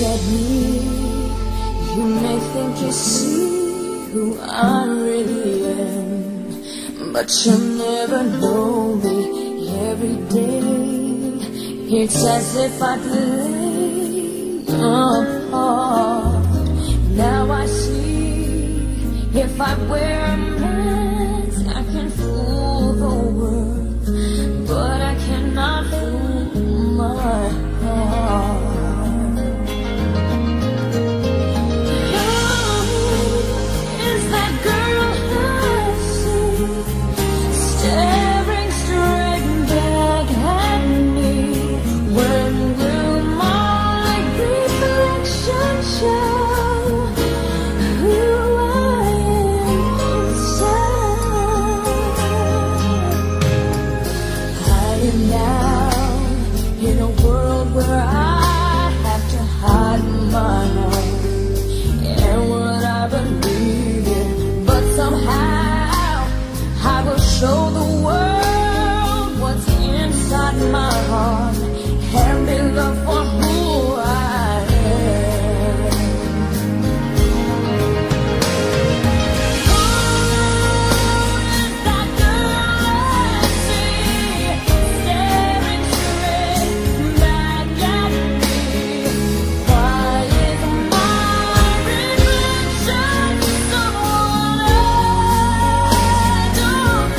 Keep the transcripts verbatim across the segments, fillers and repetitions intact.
look at me, you may think you see who I really am, but you'll never know me every day. It's as if I play a part. Now I see, if I wear a mask, I can fool the world, but I cannot fool my heart. Show the world what's inside my heart. Hand me love for who I am. Who is that girl I see, staring straight back at me? Why is my reflection someone I don't know?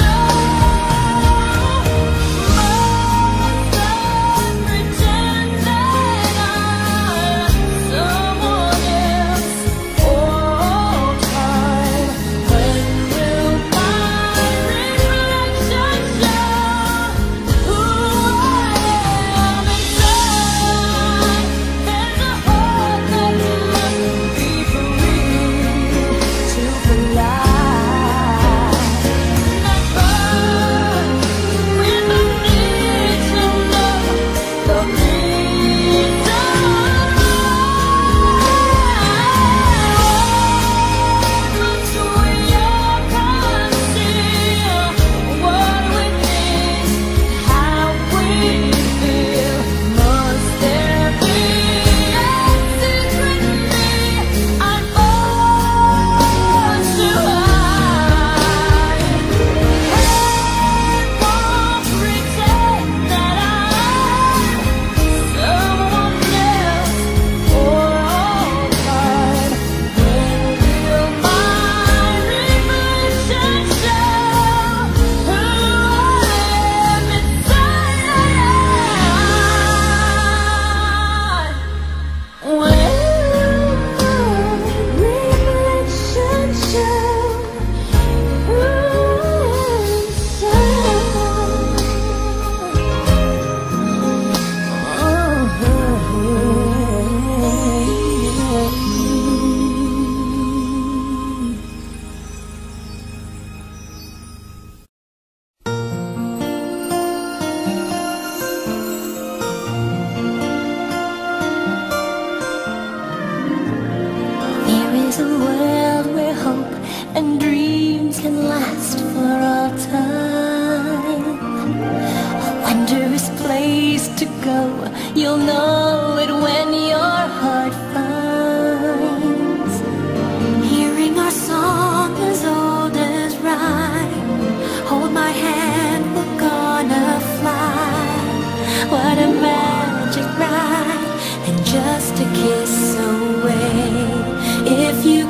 If you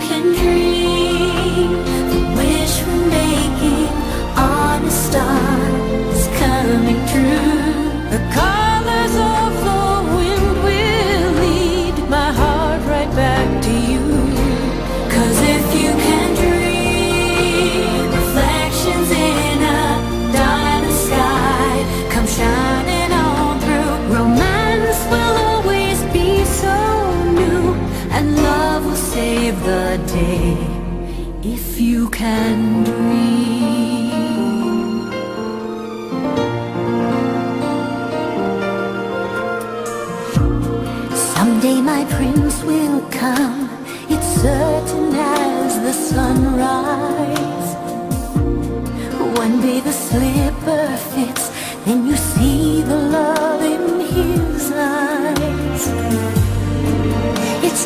can dream, someday my prince will come. It's certain as the sunrise. One day the slipper fits, then you see the love in his eyes.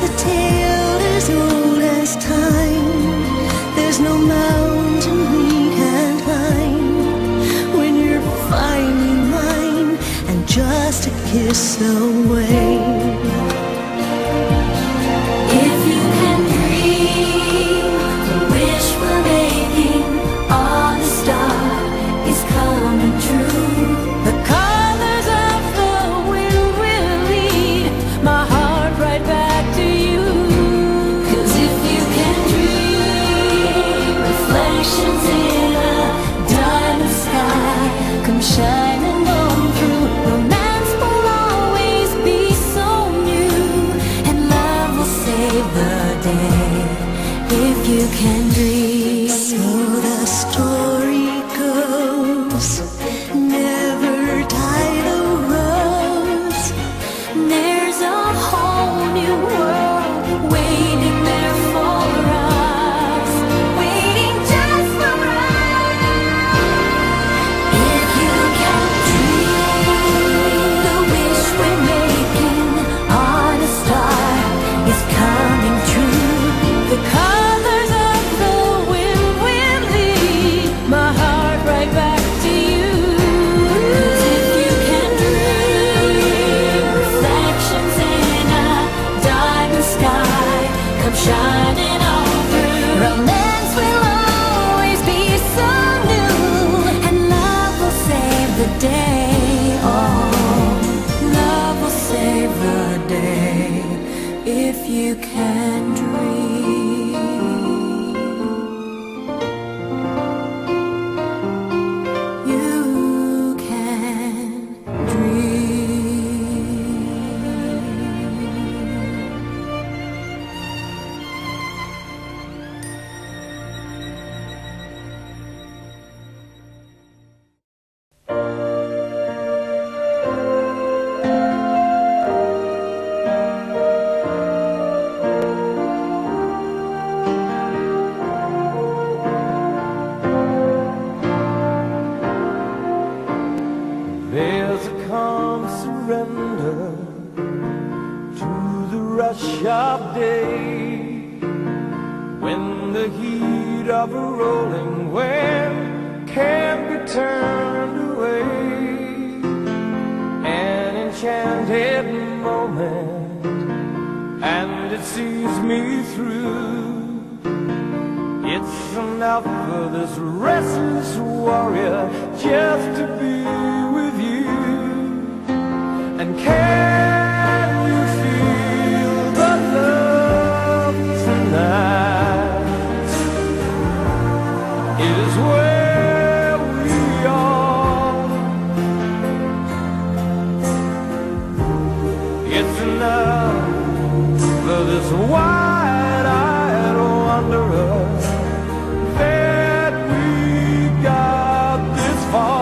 the tale as old as time. There's no mountain we can't climb when you're finally mine and just a kiss away. Shining on through, romance will always be so new, and love will save the day if you can dream. So the story goes, never die the rose. There's a whole new world waiting there for us, waiting just for us. Shining all through, romance will always be so new, and love will save the day. Oh, love will save the day if you can dream. There's a calm surrender to the rush of day, when the heat of a rolling wave can't be turned away. An enchanted moment, and it sees me through. It's enough for this restless warrior just to be. And can you feel the love tonight? It is where we are. It's enough for this wide-eyed wanderer that we got this far.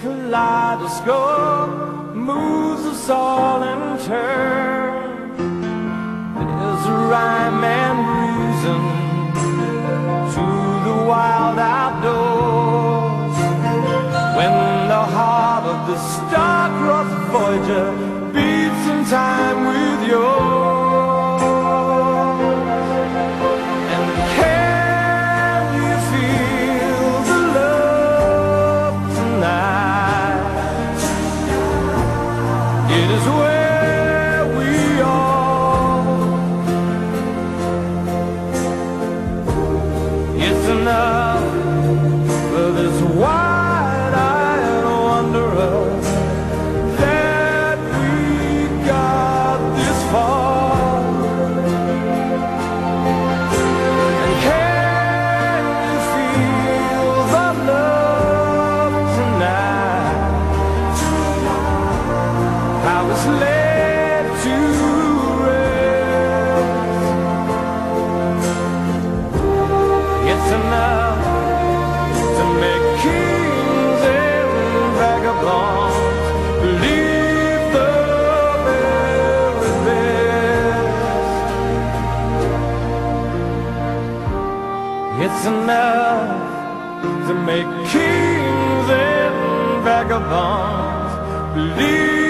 Kaleidoscope moves us all in turn. There's a rhyme and reason to the wild outdoors, when the heart of the star-crossed voyager beats in time with yours. It is where we are. It's enough to make kings and vagabonds believe.